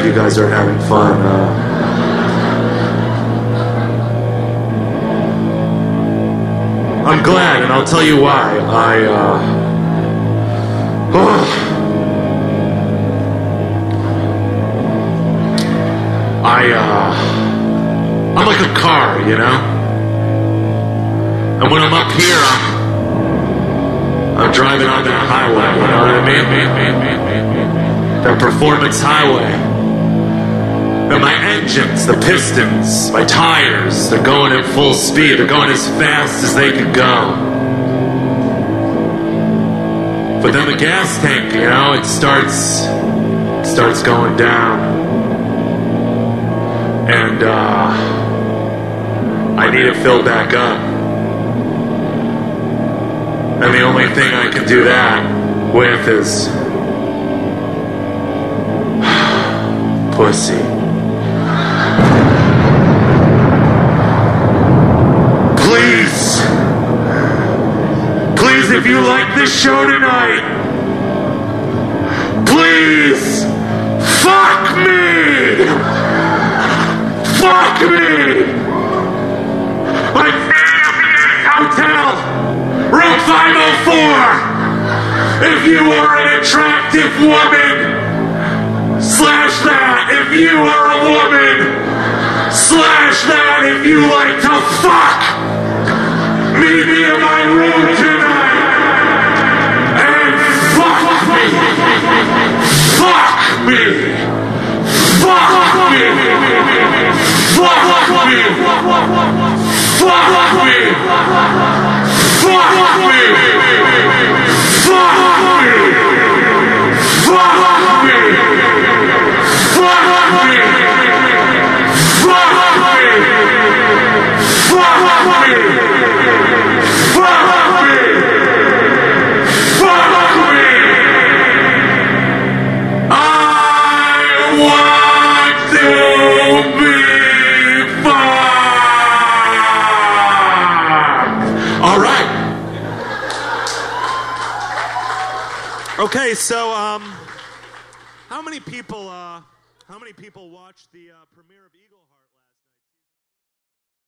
glad you guys are having fun. I'm glad, and I'll tell you why. I'm like a car, you know? And when I'm up here, I'm driving on that highway, you know what I mean? That performance highway. And my engines, the pistons, my tires, they're going at full speed. They're going as fast as they can go. But then the gas tank, you know, it starts going down. And I need it filled back up. And the only thing I can do that with is pussy. Please! Please, if you like this show tonight, please fuck me! Fuck me! I'm hotel! Room 504, if you are an attractive woman, slash that if you are a woman, slash that if you like to fuck, meet me in my room tonight, and fuck me, fuck me, fuck me, fuck me, fuck me. Okay, so how many people watched the premiere of Eagleheart?